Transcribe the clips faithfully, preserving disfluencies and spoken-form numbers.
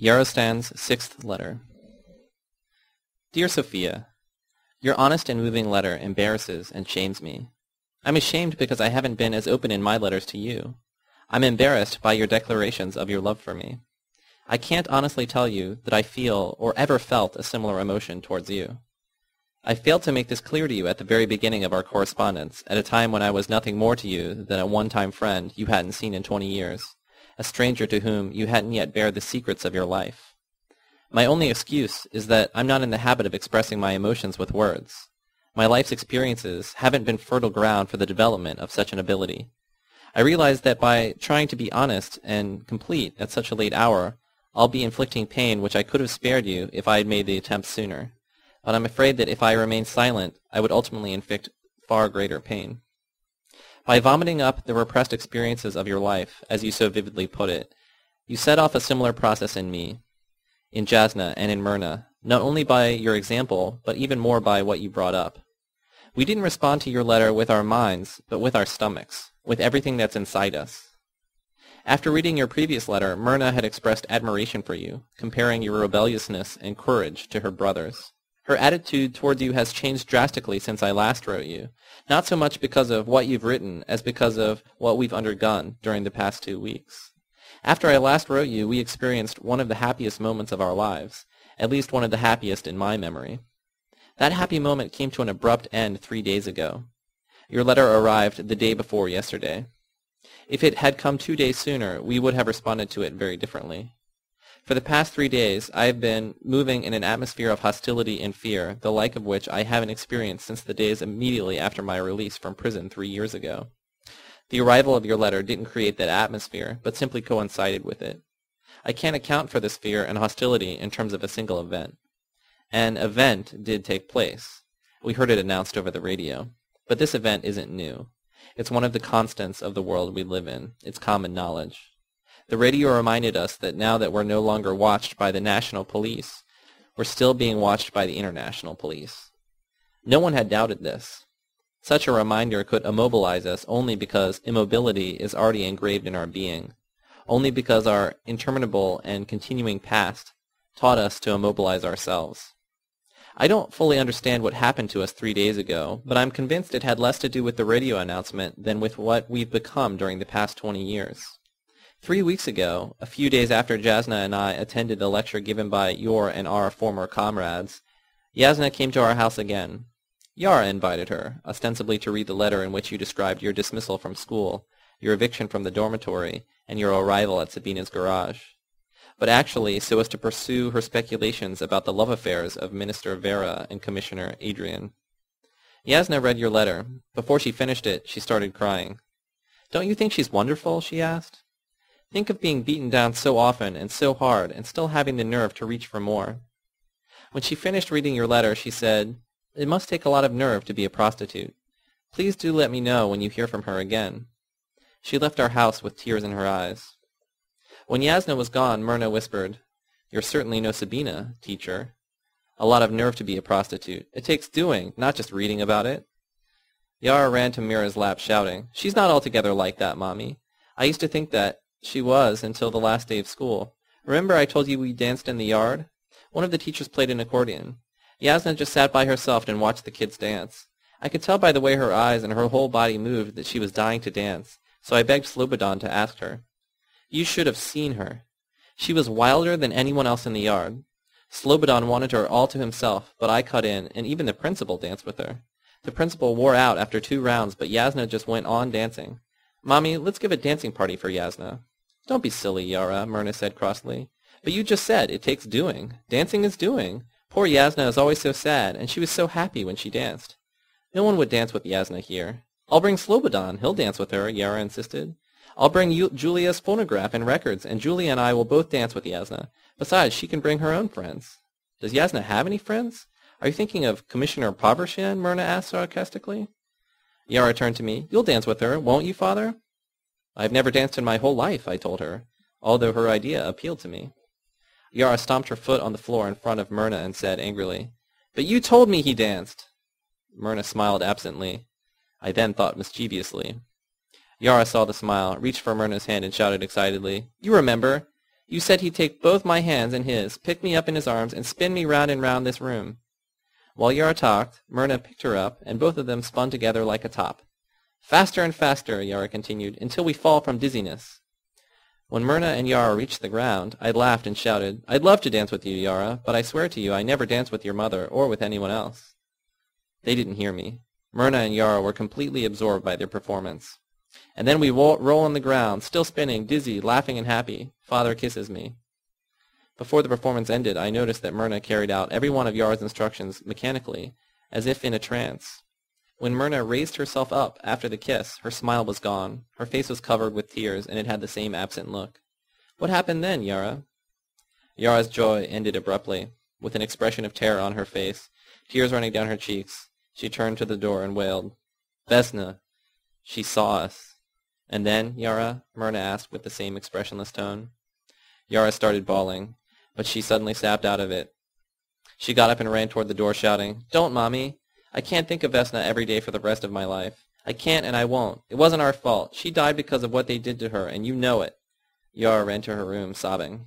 Yarostan's sixth letter. Dear Sophia, your honest and moving letter embarrasses and shames me. I'm ashamed because I haven't been as open in my letters to you. I'm embarrassed by your declarations of your love for me. I can't honestly tell you that I feel or ever felt a similar emotion towards you. I failed to make this clear to you at the very beginning of our correspondence, at a time when I was nothing more to you than a one-time friend you hadn't seen in twenty years, a stranger to whom you hadn't yet bared the secrets of your life. My only excuse is that I'm not in the habit of expressing my emotions with words. My life's experiences haven't been fertile ground for the development of such an ability. I realize that by trying to be honest and complete at such a late hour, I'll be inflicting pain which I could have spared you if I had made the attempt sooner, but I'm afraid that if I remain silent, I would ultimately inflict far greater pain. By vomiting up the repressed experiences of your life, as you so vividly put it, you set off a similar process in me, in Jasna and in Myrna, not only by your example, but even more by what you brought up. We didn't respond to your letter with our minds, but with our stomachs, with everything that's inside us. After reading your previous letter, Myrna had expressed admiration for you, comparing your rebelliousness and courage to her brother's. Her attitude towards you has changed drastically since I last wrote you, not so much because of what you've written as because of what we've undergone during the past two weeks. After I last wrote you, we experienced one of the happiest moments of our lives, at least one of the happiest in my memory. That happy moment came to an abrupt end three days ago. Your letter arrived the day before yesterday. If it had come two days sooner, we would have responded to it very differently. For the past three days, I have been moving in an atmosphere of hostility and fear, the like of which I haven't experienced since the days immediately after my release from prison three years ago. The arrival of your letter didn't create that atmosphere, but simply coincided with it. I can't account for this fear and hostility in terms of a single event. An event did take place. We heard it announced over the radio. But this event isn't new. It's one of the constants of the world we live in. It's common knowledge. The radio reminded us that now that we're no longer watched by the national police, we're still being watched by the international police. No one had doubted this. Such a reminder could immobilize us only because immobility is already engraved in our being, only because our interminable and continuing past taught us to immobilize ourselves. I don't fully understand what happened to us three days ago, but I'm convinced it had less to do with the radio announcement than with what we've become during the past twenty years. Three weeks ago, a few days after Jasna and I attended the lecture given by your and our former comrades, Jasna came to our house again. Yara invited her, ostensibly to read the letter in which you described your dismissal from school, your eviction from the dormitory, and your arrival at Sabina's garage, but actually so as to pursue her speculations about the love affairs of Minister Vera and Commissioner Adrian. Jasna read your letter. Before she finished it, she started crying. "Don't you think she's wonderful?" she asked. "Think of being beaten down so often and so hard and still having the nerve to reach for more." When she finished reading your letter, she said, "It must take a lot of nerve to be a prostitute. Please do let me know when you hear from her again." She left our house with tears in her eyes. When Jasna was gone, Myrna whispered, "You're certainly no Sabina, teacher. A lot of nerve to be a prostitute. It takes doing, not just reading about it." Yara ran to Mira's lap, shouting, "She's not altogether like that, Mommy. I used to think that she was until the last day of school. Remember I told you we danced in the yard? One of the teachers played an accordion. Jasna just sat by herself and watched the kids dance. I could tell by the way her eyes and her whole body moved that she was dying to dance, so I begged Slobodan to ask her. You should have seen her. She was wilder than anyone else in the yard. Slobodan wanted her all to himself, but I cut in, and even the principal danced with her. The principal wore out after two rounds, but Jasna just went on dancing. Mommy, let's give a dancing party for Jasna." "Don't be silly, Yara," Myrna said crossly. "But you just said it takes doing. Dancing is doing. Poor Jasna is always so sad, and she was so happy when she danced." "No one would dance with Jasna here." "I'll bring Slobodan. He'll dance with her," Yara insisted. "I'll bring you Julia's phonograph and records, and Julia and I will both dance with Jasna. Besides, she can bring her own friends." "Does Jasna have any friends? Are you thinking of Commissioner Povershin?" Myrna asked sarcastically. Yara turned to me. "You'll dance with her, won't you, Father?" "I've never danced in my whole life," I told her, although her idea appealed to me. Yara stomped her foot on the floor in front of Myrna and said angrily, "But you told me he danced!" Myrna smiled absently. I then thought mischievously. Yara saw the smile, reached for Myrna's hand, and shouted excitedly, "You remember! You said he'd take both my hands in his, pick me up in his arms, and spin me round and round this room." While Yara talked, Myrna picked her up, and both of them spun together like a top. "Faster and faster," Yara continued, "until we fall from dizziness." When Myrna and Yara reached the ground, I laughed and shouted, "I'd love to dance with you, Yara, but I swear to you I never danced with your mother or with anyone else." They didn't hear me. Myrna and Yara were completely absorbed by their performance. And then we roll, roll on the ground, still spinning, dizzy, laughing and happy. Father kisses me. Before the performance ended, I noticed that Myrna carried out every one of Yara's instructions mechanically, as if in a trance. When Myrna raised herself up after the kiss, her smile was gone, her face was covered with tears, and it had the same absent look. "What happened then, Yara?" Yara's joy ended abruptly, with an expression of terror on her face, tears running down her cheeks. She turned to the door and wailed, "Vesna!" She saw us. "And then, Yara?" Myrna asked with the same expressionless tone. Yara started bawling, but she suddenly snapped out of it. She got up and ran toward the door, shouting, "Don't, Mommy! I can't think of Vesna every day for the rest of my life. I can't and I won't. It wasn't our fault. She died because of what they did to her, and you know it." Yara ran to her room, sobbing.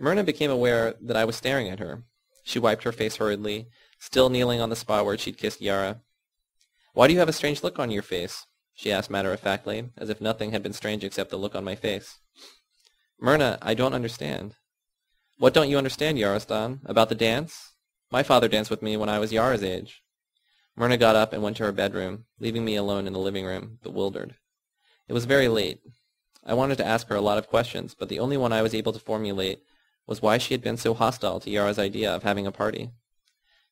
Myrna became aware that I was staring at her. She wiped her face hurriedly, still kneeling on the spot where she'd kissed Yara. "Why do you have a strange look on your face?" she asked matter-of-factly, as if nothing had been strange except the look on my face. "Myrna, I don't understand." "What don't you understand, Yarostan? About the dance? My father danced with me when I was Yara's age." Myrna got up and went to her bedroom, leaving me alone in the living room, bewildered. It was very late. I wanted to ask her a lot of questions, but the only one I was able to formulate was why she had been so hostile to Yara's idea of having a party.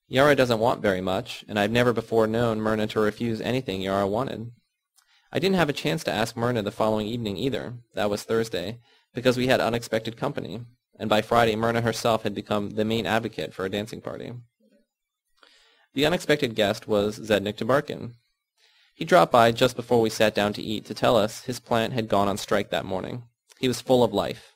Yara doesn't want very much, and I've never before known Myrna to refuse anything Yara wanted. I didn't have a chance to ask Myrna the following evening either, that was Thursday, because we had unexpected company, and by Friday Myrna herself had become the main advocate for a dancing party. The unexpected guest was Zednik Tabarkin. He dropped by just before we sat down to eat to tell us his plant had gone on strike that morning. He was full of life.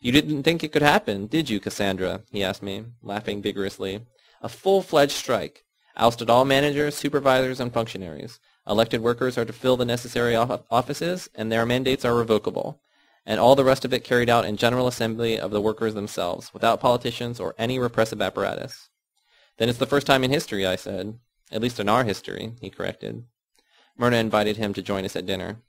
"You didn't think it could happen, did you, Cassandra?" he asked me, laughing vigorously. "A full-fledged strike. Ousted all managers, supervisors, and functionaries. Elected workers are to fill the necessary offices, and their mandates are revocable. And all the rest of it carried out in General Assembly of the workers themselves, without politicians or any repressive apparatus." "Then it's the first time in history," I said. "At least in our history," he corrected. Myrna invited him to join us at dinner.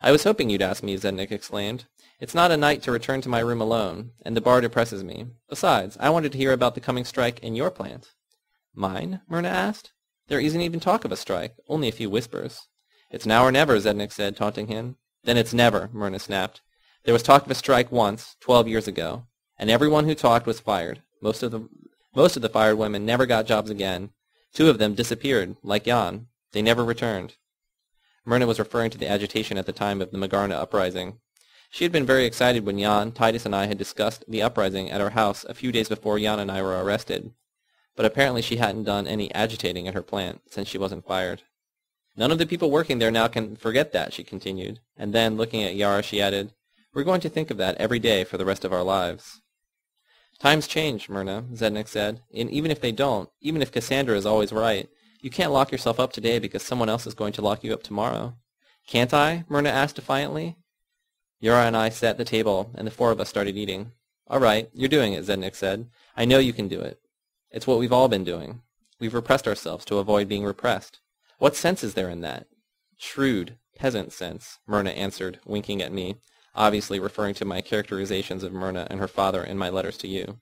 "I was hoping you'd ask me," Zednik exclaimed. "It's not a night to return to my room alone, and the bar depresses me. Besides, I wanted to hear about the coming strike in your plant." "Mine?" Myrna asked. "There isn't even talk of a strike, only a few whispers." "It's now or never," Zednik said, taunting him. "Then it's never," Myrna snapped. "There was talk of a strike once, twelve years ago, and everyone who talked was fired. Most of the Most of the fired women never got jobs again. Two of them disappeared, like Jan. They never returned." Myrna was referring to the agitation at the time of the Magarna uprising. She had been very excited when Jan, Titus, and I had discussed the uprising at our house a few days before Jan and I were arrested, but apparently she hadn't done any agitating at her plant, since she wasn't fired. "None of the people working there now can forget that," she continued, and then, looking at Yara, she added, "We're going to think of that every day for the rest of our lives." "Times change, Myrna," Zednik said, "and even if they don't, even if Cassandra is always right, you can't lock yourself up today because someone else is going to lock you up tomorrow." "Can't I?" Myrna asked defiantly. Yara and I sat at the table, and the four of us started eating. "All right, you're doing it," Zednik said. "I know you can do it. It's what we've all been doing. We've repressed ourselves to avoid being repressed. What sense is there in that?" "Shrewd, peasant sense," Myrna answered, winking at me, obviously referring to my characterizations of Myrna and her father in my letters to you.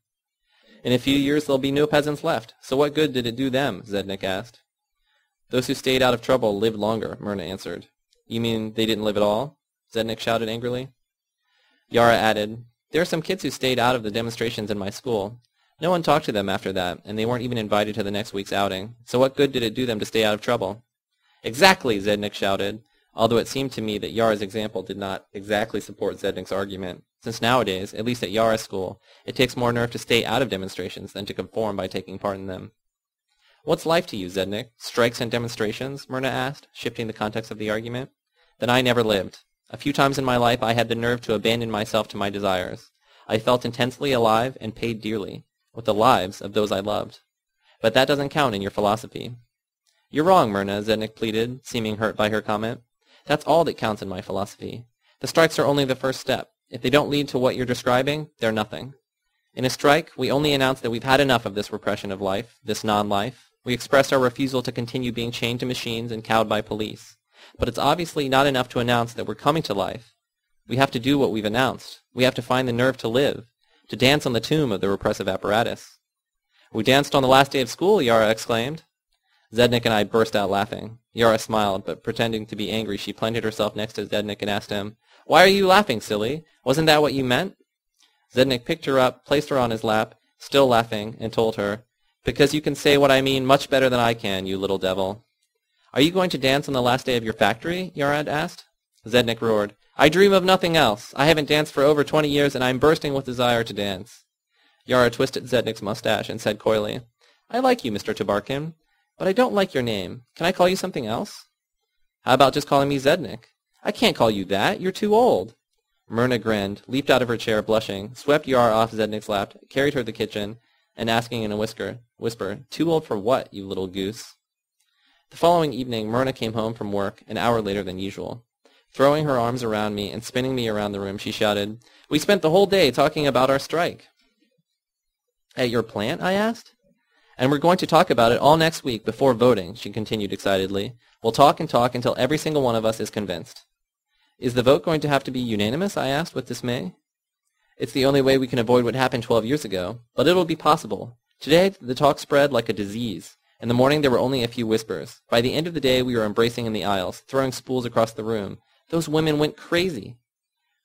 "In a few years there'll be no peasants left, so what good did it do them?" Zednik asked. "Those who stayed out of trouble lived longer," Myrna answered. "You mean they didn't live at all?" Zednik shouted angrily. Yara added, "There are some kids who stayed out of the demonstrations in my school. No one talked to them after that, and they weren't even invited to the next week's outing, so what good did it do them to stay out of trouble?" "Exactly," Zednik shouted, although it seemed to me that Yara's example did not exactly support Zednik's argument, since nowadays, at least at Yara's school, it takes more nerve to stay out of demonstrations than to conform by taking part in them. "What's life to you, Zednik? Strikes and demonstrations?" Myrna asked, shifting the context of the argument. "Then I never lived. A few times in my life I had the nerve to abandon myself to my desires. I felt intensely alive and paid dearly, with the lives of those I loved. But that doesn't count in your philosophy." "You're wrong, Myrna," Zednik pleaded, seeming hurt by her comment. "That's all that counts in my philosophy. The strikes are only the first step. If they don't lead to what you're describing, they're nothing. In a strike, we only announce that we've had enough of this repression of life, this non-life. We express our refusal to continue being chained to machines and cowed by police. But it's obviously not enough to announce that we're coming to life. We have to do what we've announced. We have to find the nerve to live, to dance on the tomb of the repressive apparatus. We danced on the last day of school, Yara exclaimed. Zednik and I burst out laughing. Yara smiled, but pretending to be angry, she planted herself next to Zednik and asked him, "Why are you laughing, silly? Wasn't that what you meant?" Zednik picked her up, placed her on his lap, still laughing, and told her, "Because you can say what I mean much better than I can, you little devil." "Are you going to dance on the last day of your factory?" Yarad asked. Zednik roared, "I dream of nothing else. I haven't danced for over twenty years, and I'm bursting with desire to dance." Yara twisted Zednik's mustache and said coyly, "I like you, Mister Tabarkin, but I don't like your name. Can I call you something else?" "How about just calling me Zednik?" "I can't call you that. You're too old." Myrna grinned, leaped out of her chair, blushing, swept Yara off Zednik's lap, carried her to the kitchen, and asking in a whisper, whisper, "Too old for what, you little goose?" The following evening, Myrna came home from work an hour later than usual. Throwing her arms around me and spinning me around the room, she shouted, "We spent the whole day talking about our strike." "At your plant?" I asked. "And we're going to talk about it all next week before voting," she continued excitedly. "We'll talk and talk until every single one of us is convinced." "Is the vote going to have to be unanimous?" I asked with dismay. "It's the only way we can avoid what happened twelve years ago, but it'll be possible. Today, the talk spread like a disease. In the morning, there were only a few whispers. By the end of the day, we were embracing in the aisles, throwing spools across the room. Those women went crazy."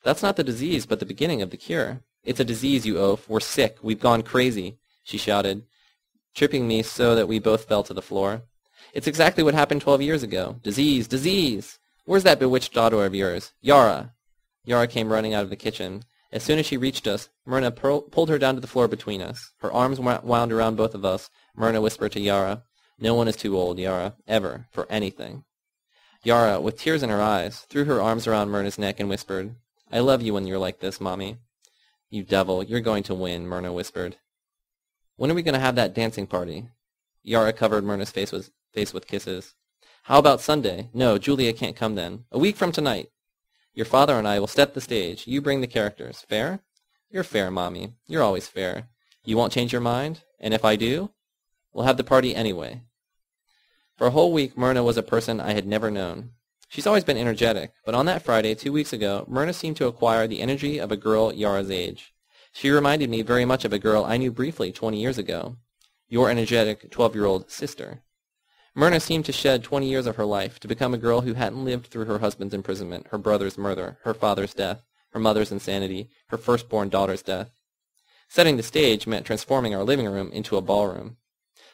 "That's not the disease, but the beginning of the cure." "It's a disease, you oaf. We're sick. We've gone crazy," she shouted, tripping me so that we both fell to the floor. "It's exactly what happened twelve years ago. Disease, disease! Where's that bewitched daughter of yours? Yara!" Yara came running out of the kitchen. As soon as she reached us, Myrna pur- pulled her down to the floor between us. Her arms wound around both of us. Myrna whispered to Yara, "No one is too old, Yara, ever, for anything." Yara, with tears in her eyes, threw her arms around Myrna's neck and whispered, "I love you when you're like this, Mommy." "You devil, you're going to win," Myrna whispered. "When are we going to have that dancing party?" Yara covered Myrna's face with, face with kisses. "How about Sunday? No, Julia can't come then. A week from tonight. Your father and I will set the stage. You bring the characters. Fair?" "You're fair, Mommy. You're always fair. You won't change your mind? And if I do? We'll have the party anyway." For a whole week, Myrna was a person I had never known. She's always been energetic, but on that Friday, two weeks ago, Myrna seemed to acquire the energy of a girl Yara's age. She reminded me very much of a girl I knew briefly twenty years ago, your energetic twelve-year-old sister. Myrna seemed to shed twenty years of her life, to become a girl who hadn't lived through her husband's imprisonment, her brother's murder, her father's death, her mother's insanity, her firstborn daughter's death. Setting the stage meant transforming our living room into a ballroom.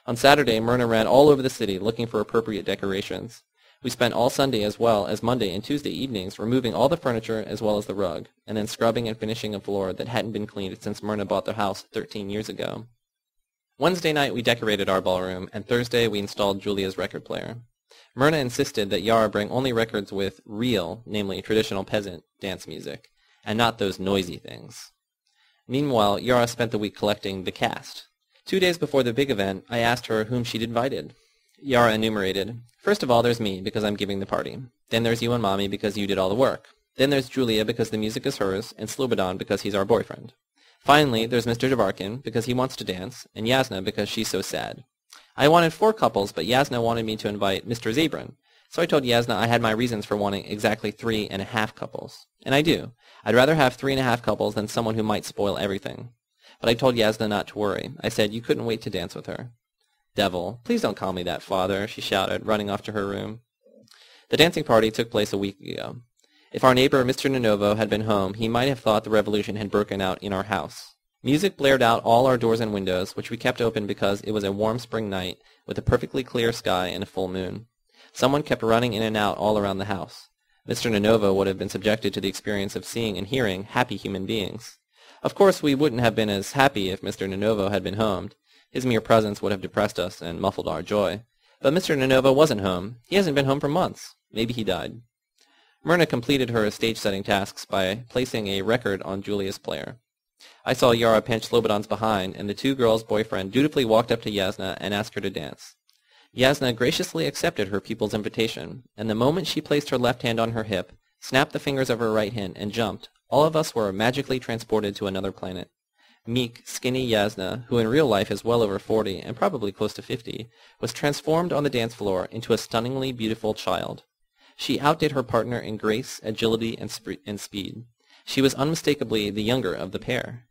On Saturday, Myrna ran all over the city looking for appropriate decorations. We spent all Sunday as well as Monday and Tuesday evenings removing all the furniture as well as the rug, and then scrubbing and finishing a floor that hadn't been cleaned since Myrna bought the house thirteen years ago. Wednesday night we decorated our ballroom, and Thursday we installed Julia's record player. Myrna insisted that Yara bring only records with real, namely traditional peasant, dance music, and not those noisy things. Meanwhile, Yara spent the week collecting the cast. Two days before the big event, I asked her whom she'd invited. Yara enumerated, "First of all, there's me, because I'm giving the party. Then there's you and Mommy, because you did all the work. Then there's Julia, because the music is hers, and Slobodan, because he's our boyfriend. Finally, there's Mister Tabarkin, because he wants to dance, and Jasna, because she's so sad. I wanted four couples, but Jasna wanted me to invite Mister Zabrin, so I told Jasna I had my reasons for wanting exactly three and a half couples. And I do. I'd rather have three and a half couples than someone who might spoil everything. But I told Jasna not to worry. I said you couldn't wait to dance with her." "Devil, please don't call me that, Father," she shouted, running off to her room. The dancing party took place a week ago. If our neighbor, Mister Nenovo, had been home, he might have thought the revolution had broken out in our house. Music blared out all our doors and windows, which we kept open because it was a warm spring night with a perfectly clear sky and a full moon. Someone kept running in and out all around the house. Mister Nenovo would have been subjected to the experience of seeing and hearing happy human beings. Of course, we wouldn't have been as happy if Mister Nenovo had been home. His mere presence would have depressed us and muffled our joy. But Mister Nenovo wasn't home. He hasn't been home for months. Maybe he died. Myrna completed her stage-setting tasks by placing a record on Julia's player. I saw Yara pinch Slobodan's behind, and the two girls' boyfriend dutifully walked up to Jasna and asked her to dance. Jasna graciously accepted her pupil's invitation, and the moment she placed her left hand on her hip, snapped the fingers of her right hand, and jumped, All of us were magically transported to another planet. Meek, skinny Jasna, who in real life is well over forty and probably close to fifty, was transformed on the dance floor into a stunningly beautiful child. She outdid her partner in grace, agility, and, sp and speed. She was unmistakably the younger of the pair.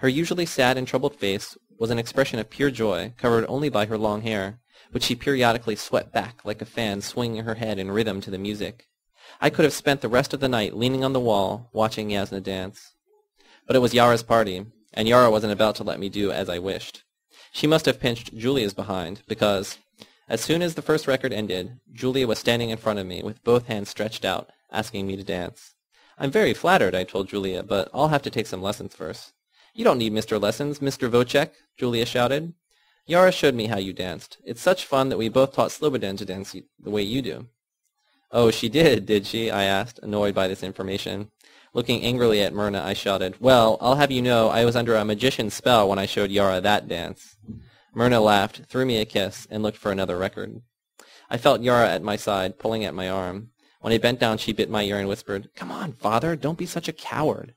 Her usually sad and troubled face was an expression of pure joy, covered only by her long hair, which she periodically swept back like a fan swinging her head in rhythm to the music. I could have spent the rest of the night leaning on the wall, watching Jasna dance. But it was Yara's party, and Yara wasn't about to let me do as I wished. She must have pinched Julia's behind, because as soon as the first record ended, Julia was standing in front of me with both hands stretched out, asking me to dance. I'm very flattered, I told Julia, but I'll have to take some lessons first. You don't need Mister Lessons, Mister Vocek, Julia shouted. Yara showed me how you danced. It's such fun that we both taught Slobodan to dance the way you do. Oh, she did, did she? I asked, annoyed by this information. Looking angrily at Myrna, I shouted, Well, I'll have you know I was under a magician's spell when I showed Yara that dance. Myrna laughed, threw me a kiss, and looked for another record. I felt Yara at my side, pulling at my arm. When I bent down, she bit my ear and whispered, Come on, father, don't be such a coward.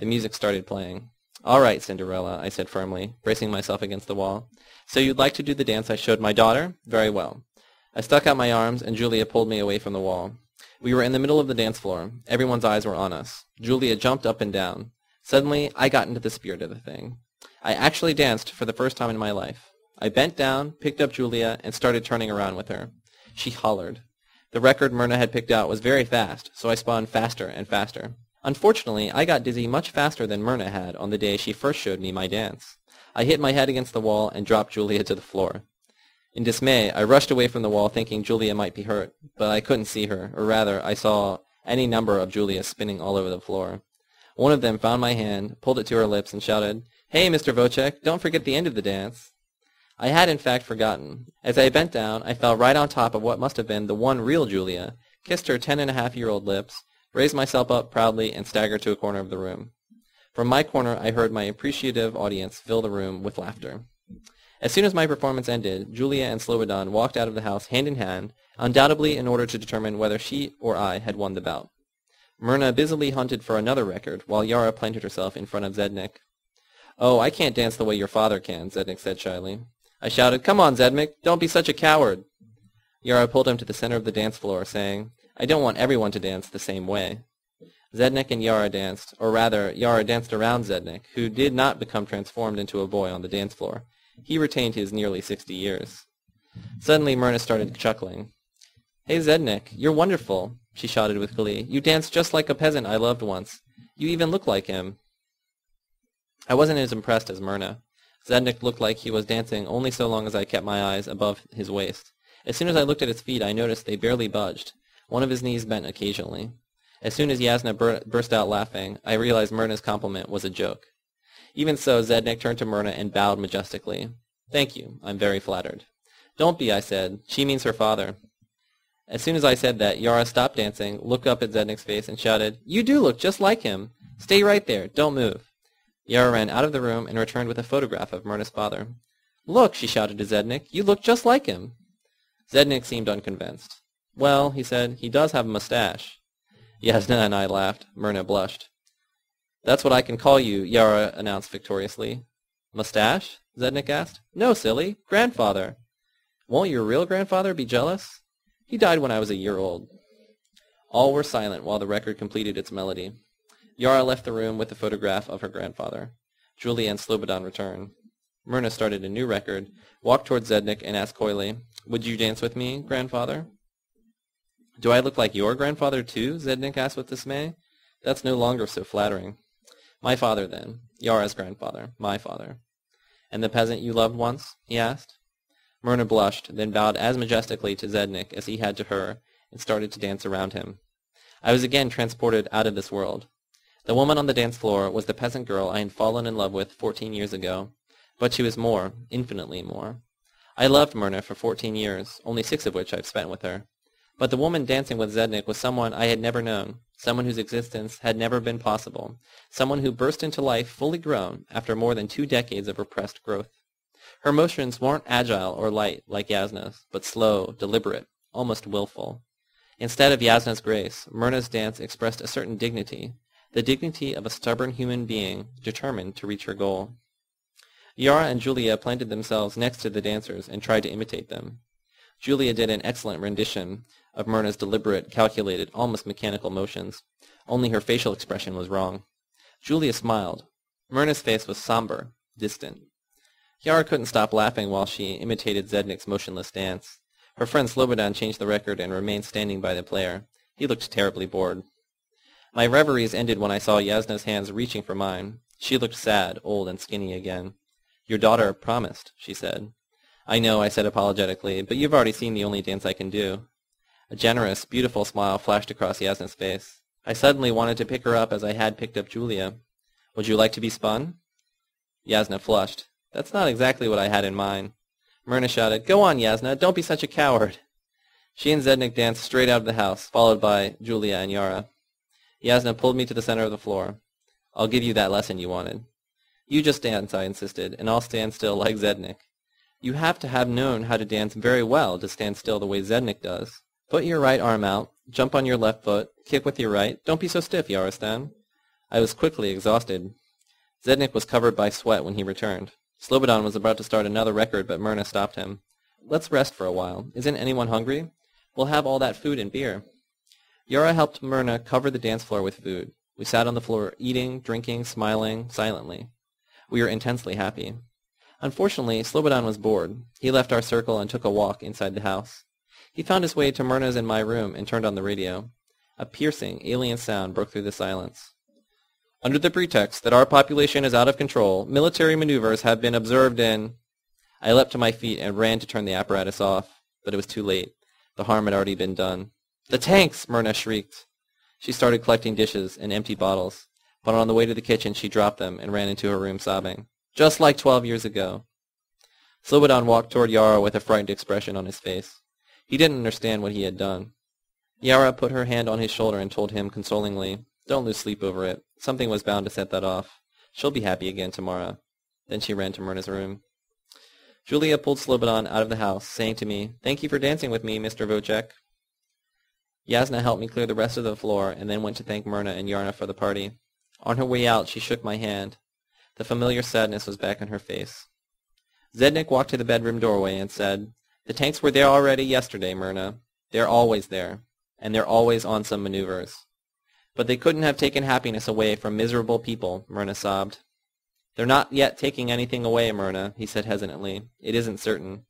The music started playing. All right, Cinderella, I said firmly, bracing myself against the wall. So you'd like to do the dance I showed my daughter? Very well. I stuck out my arms, and Julia pulled me away from the wall. We were in the middle of the dance floor. Everyone's eyes were on us. Julia jumped up and down. Suddenly, I got into the spirit of the thing. I actually danced for the first time in my life. I bent down, picked up Julia, and started turning around with her. She hollered. The record Myrna had picked out was very fast, so I spun faster and faster. Unfortunately, I got dizzy much faster than Myrna had on the day she first showed me my dance. I hit my head against the wall and dropped Julia to the floor. In dismay, I rushed away from the wall thinking Julia might be hurt, but I couldn't see her, or rather, I saw any number of Julias spinning all over the floor. One of them found my hand, pulled it to her lips, and shouted, Hey, Mister Vocek, don't forget the end of the dance. I had, in fact, forgotten. As I bent down, I fell right on top of what must have been the one real Julia, kissed her ten-and-a-half-year-old lips, raised myself up proudly, and staggered to a corner of the room. From my corner, I heard my appreciative audience fill the room with laughter. As soon as my performance ended, Julia and Slobodan walked out of the house hand in hand, undoubtedly in order to determine whether she or I had won the bout. Myrna busily hunted for another record, while Yara planted herself in front of Zednik. Oh, I can't dance the way your father can, Zednik said shyly. I shouted, Come on, Zednik, don't be such a coward. Yara pulled him to the center of the dance floor, saying, I don't want everyone to dance the same way. Zednik and Yara danced, or rather, Yara danced around Zednik, who did not become transformed into a boy on the dance floor. He retained his nearly sixty years. Suddenly, Myrna started chuckling. Hey, Zednik, you're wonderful, she shouted with glee. You dance just like a peasant I loved once. You even look like him. I wasn't as impressed as Myrna. Zednik looked like he was dancing only so long as I kept my eyes above his waist. As soon as I looked at his feet, I noticed they barely budged. One of his knees bent occasionally. As soon as Jasna bur burst out laughing, I realized Myrna's compliment was a joke. Even so, Zednik turned to Myrna and bowed majestically. Thank you. I'm very flattered. Don't be, I said. She means her father. As soon as I said that, Yara stopped dancing, looked up at Zednik's face, and shouted, You do look just like him. Stay right there. Don't move. Yara ran out of the room and returned with a photograph of Myrna's father. Look, she shouted to Zednik. You look just like him. Zednik seemed unconvinced. Well, he said, he does have a mustache. Jasna and I laughed. Myrna blushed. That's what I can call you, Yara announced victoriously. Mustache? Zednik asked. No, silly. Grandfather. Won't your real grandfather be jealous? He died when I was a year old. All were silent while the record completed its melody. Yara left the room with the photograph of her grandfather. Julia and Slobodan returned. Myrna started a new record, walked towards Zednik, and asked coyly, Would you dance with me, grandfather? Do I look like your grandfather, too? Zednik asked with dismay. That's no longer so flattering. My father, then. Yara's grandfather. My father. And the peasant you loved once? He asked. Myrna blushed, then bowed as majestically to Zednik as he had to her, and started to dance around him. I was again transported out of this world. The woman on the dance floor was the peasant girl I had fallen in love with fourteen years ago, but she was more, infinitely more. I loved Myrna for fourteen years, only six of which I've spent with her. But the woman dancing with Zednik was someone I had never known, someone whose existence had never been possible, someone who burst into life fully grown after more than two decades of repressed growth. Her motions weren't agile or light like Jasna's, but slow, deliberate, almost willful. Instead of Jasna's grace, Myrna's dance expressed a certain dignity, the dignity of a stubborn human being determined to reach her goal. Yara and Julia planted themselves next to the dancers and tried to imitate them. Julia did an excellent rendition of Myrna's deliberate, calculated, almost mechanical motions. Only her facial expression was wrong. Julia smiled. Myrna's face was somber, distant. Yara couldn't stop laughing while she imitated Zednik's motionless dance. Her friend Slobodan changed the record and remained standing by the player. He looked terribly bored. My reveries ended when I saw Jasna's hands reaching for mine. She looked sad, old, and skinny again. Your daughter promised, she said. I know, I said apologetically, but you've already seen the only dance I can do. A generous, beautiful smile flashed across Jasna's face. I suddenly wanted to pick her up as I had picked up Julia. Would you like to be spun? Jasna flushed. That's not exactly what I had in mind. Myrna shouted, Go on, Jasna, don't be such a coward. She and Zednik danced straight out of the house, followed by Julia and Yara. Jasna pulled me to the center of the floor. I'll give you that lesson you wanted. You just dance, I insisted, and I'll stand still like Zednik. You have to have known how to dance very well to stand still the way Zednik does. Put your right arm out, jump on your left foot, kick with your right. Don't be so stiff, Yarostan. I was quickly exhausted. Zednik was covered by sweat when he returned. Slobodan was about to start another record, but Myrna stopped him. Let's rest for a while. Isn't anyone hungry? We'll have all that food and beer. Yara helped Myrna cover the dance floor with food. We sat on the floor, eating, drinking, smiling, silently. We were intensely happy. Unfortunately, Slobodan was bored. He left our circle and took a walk inside the house. He found his way to Myrna's and my room and turned on the radio. A piercing, alien sound broke through the silence. Under the pretext that our population is out of control, military maneuvers have been observed in... I leapt to my feet and ran to turn the apparatus off, but it was too late. The harm had already been done. The tanks! Myrna shrieked. She started collecting dishes and empty bottles, but on the way to the kitchen she dropped them and ran into her room sobbing. Just like twelve years ago. Slobodan walked toward Yara with a frightened expression on his face. He didn't understand what he had done. Yara put her hand on his shoulder and told him consolingly, Don't lose sleep over it. Something was bound to set that off. She'll be happy again tomorrow. Then she ran to Myrna's room. Julia pulled Slobodan out of the house, saying to me, Thank you for dancing with me, Mister Wojcik. Jasna helped me clear the rest of the floor and then went to thank Myrna and Yarna for the party. On her way out, she shook my hand. The familiar sadness was back on her face. Zednik walked to the bedroom doorway and said, The tanks were there already yesterday, Myrna. They're always there, and they're always on some maneuvers. But they couldn't have taken happiness away from miserable people, Myrna sobbed. They're not yet taking anything away, Myrna, he said hesitantly. It isn't certain.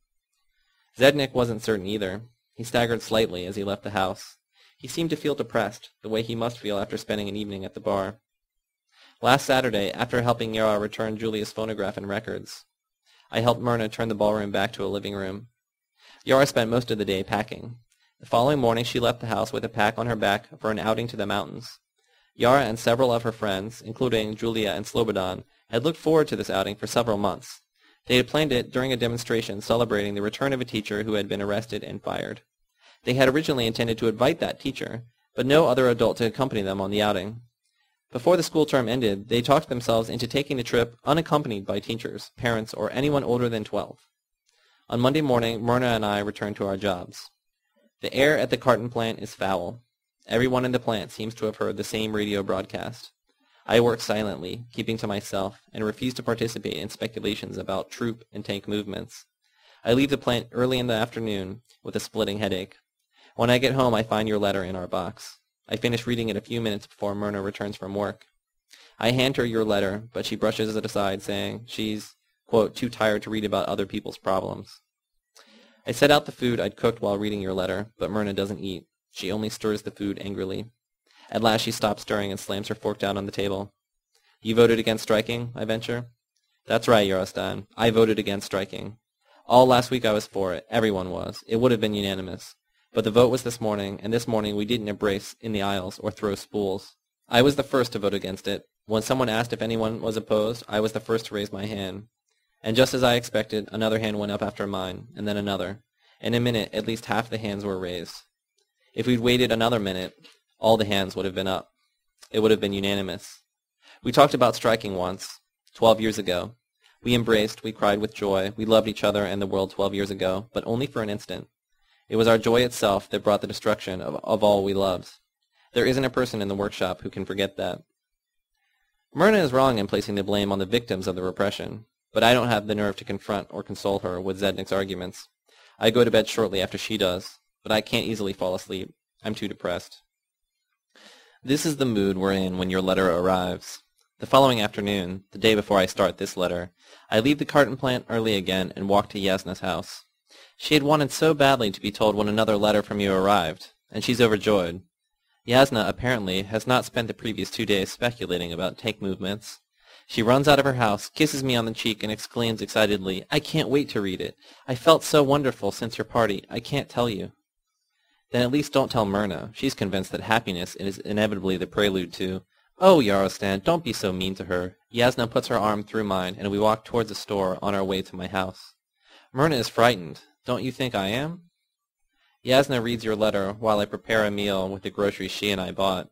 Zednik wasn't certain either. He staggered slightly as he left the house. He seemed to feel depressed, the way he must feel after spending an evening at the bar. Last Saturday, after helping Yara return Julia's phonograph and records, I helped Myrna turn the ballroom back to a living room. Yara spent most of the day packing. The following morning she left the house with a pack on her back for an outing to the mountains. Yara and several of her friends, including Julia and Slobodan, had looked forward to this outing for several months. They had planned it during a demonstration celebrating the return of a teacher who had been arrested and fired. They had originally intended to invite that teacher, but no other adult to accompany them on the outing. Before the school term ended, they talked themselves into taking the trip unaccompanied by teachers, parents, or anyone older than twelve. On Monday morning, Myrna and I returned to our jobs. The air at the carton plant is foul. Everyone in the plant seems to have heard the same radio broadcast. I worked silently, keeping to myself, and refused to participate in speculations about troop and tank movements. I leave the plant early in the afternoon with a splitting headache. When I get home, I find your letter in our box. I finish reading it a few minutes before Myrna returns from work. I hand her your letter, but she brushes it aside, saying she's, quote, too tired to read about other people's problems. I set out the food I'd cooked while reading your letter, but Myrna doesn't eat. She only stirs the food angrily. At last she stops stirring and slams her fork down on the table. You voted against striking, I venture? That's right, Yarostan. I voted against striking. All last week I was for it. Everyone was. It would have been unanimous. But the vote was this morning, and this morning we didn't embrace in the aisles or throw spools. I was the first to vote against it. When someone asked if anyone was opposed, I was the first to raise my hand. And just as I expected, another hand went up after mine, and then another. In a minute, at least half the hands were raised. If we'd waited another minute, all the hands would have been up. It would have been unanimous. We talked about striking once, twelve years ago. We embraced, we cried with joy, we loved each other and the world twelve years ago, but only for an instant. It was our joy itself that brought the destruction of, of all we loved. There isn't a person in the workshop who can forget that. Myrna is wrong in placing the blame on the victims of the repression, but I don't have the nerve to confront or console her with Zednik's arguments. I go to bed shortly after she does, but I can't easily fall asleep. I'm too depressed. This is the mood we're in when your letter arrives. The following afternoon, the day before I start this letter, I leave the carton plant early again and walk to Jasna's house. She had wanted so badly to be told when another letter from you arrived, and she's overjoyed. Jasna, apparently, has not spent the previous two days speculating about take movements. She runs out of her house, kisses me on the cheek, and exclaims excitedly, "I can't wait to read it. I felt so wonderful since your party. I can't tell you." Then at least don't tell Myrna. She's convinced that happiness is inevitably the prelude to, "Oh, Yarostan, don't be so mean to her." Jasna puts her arm through mine, and we walk towards the store on our way to my house. Myrna is frightened. "Don't you think I am?" Jasna reads your letter while I prepare a meal with the groceries she and I bought.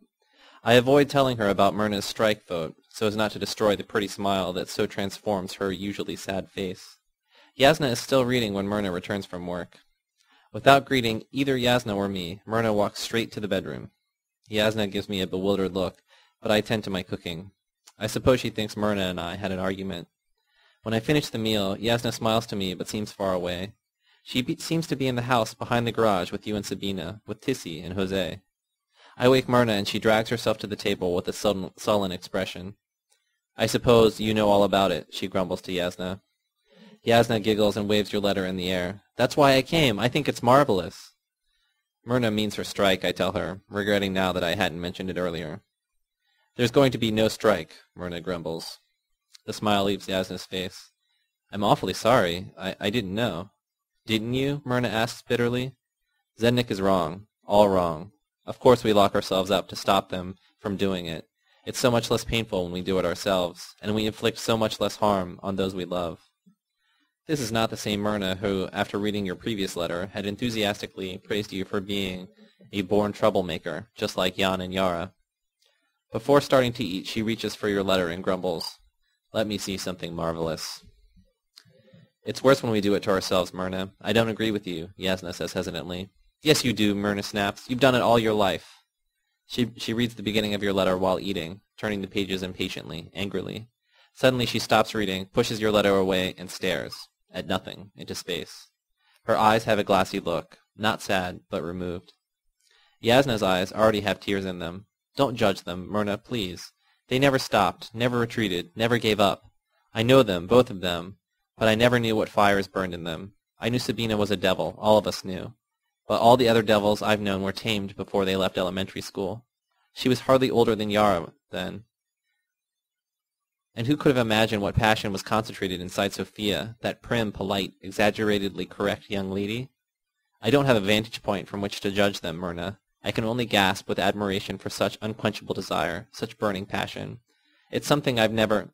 I avoid telling her about Myrna's strike vote, so as not to destroy the pretty smile that so transforms her usually sad face. Jasna is still reading when Myrna returns from work. Without greeting either Jasna or me, Myrna walks straight to the bedroom. Jasna gives me a bewildered look, but I attend to my cooking. I suppose she thinks Myrna and I had an argument. When I finish the meal, Jasna smiles to me but seems far away. She be seems to be in the house behind the garage with you and Sabina, with Tissy and Jose. I wake Myrna, and she drags herself to the table with a sullen, sullen expression. "I suppose you know all about it," she grumbles to Jasna. Jasna giggles and waves your letter in the air. "That's why I came. I think it's marvelous." Myrna means her strike, I tell her, regretting now that I hadn't mentioned it earlier. "There's going to be no strike," Myrna grumbles. The smile leaves Jasna's face. "I'm awfully sorry. I, I didn't know." "Didn't you?" Myrna asks bitterly. "Zednik is wrong. All wrong. Of course we lock ourselves up to stop them from doing it. It's so much less painful when we do it ourselves, and we inflict so much less harm on those we love." This is not the same Myrna who, after reading your previous letter, had enthusiastically praised you for being a born troublemaker, just like Jan and Yara. Before starting to eat, she reaches for your letter and grumbles, "Let me see something marvelous." "It's worse when we do it to ourselves, Myrna. I don't agree with you," Jasna says hesitantly. "Yes, you do," Myrna snaps. "You've done it all your life." She, she reads the beginning of your letter while eating, turning the pages impatiently, angrily. Suddenly she stops reading, pushes your letter away, and stares at nothing, into space. Her eyes have a glassy look, not sad, but removed. Jasna's eyes already have tears in them. "Don't judge them, Myrna, please. They never stopped, never retreated, never gave up. I know them, both of them. But I never knew what fires burned in them. I knew Sabina was a devil, all of us knew. But all the other devils I've known were tamed before they left elementary school. She was hardly older than Yara then. And who could have imagined what passion was concentrated inside Sophia, that prim, polite, exaggeratedly correct young lady? I don't have a vantage point from which to judge them, Myrna. I can only gasp with admiration for such unquenchable desire, such burning passion. It's something I've never...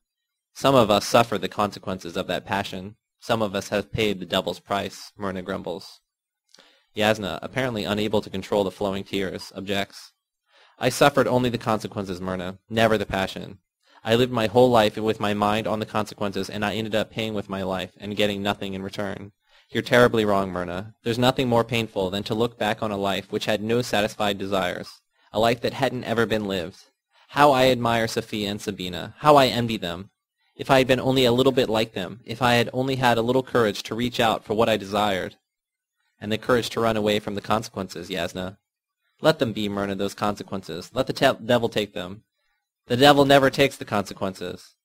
Some of us suffer the consequences of that passion. Some of us have paid the devil's price," Myrna grumbles. Jasna, apparently unable to control the flowing tears, objects. "I suffered only the consequences, Myrna, never the passion. I lived my whole life with my mind on the consequences, and I ended up paying with my life and getting nothing in return. You're terribly wrong, Myrna. There's nothing more painful than to look back on a life which had no satisfied desires, a life that hadn't ever been lived. How I admire Sophia and Sabina. How I envy them. If I had been only a little bit like them, if I had only had a little courage to reach out for what I desired, and the courage to run away from the consequences, Jasna. Let them be, Myrna, those consequences. Let the devil take them. The devil never takes the consequences.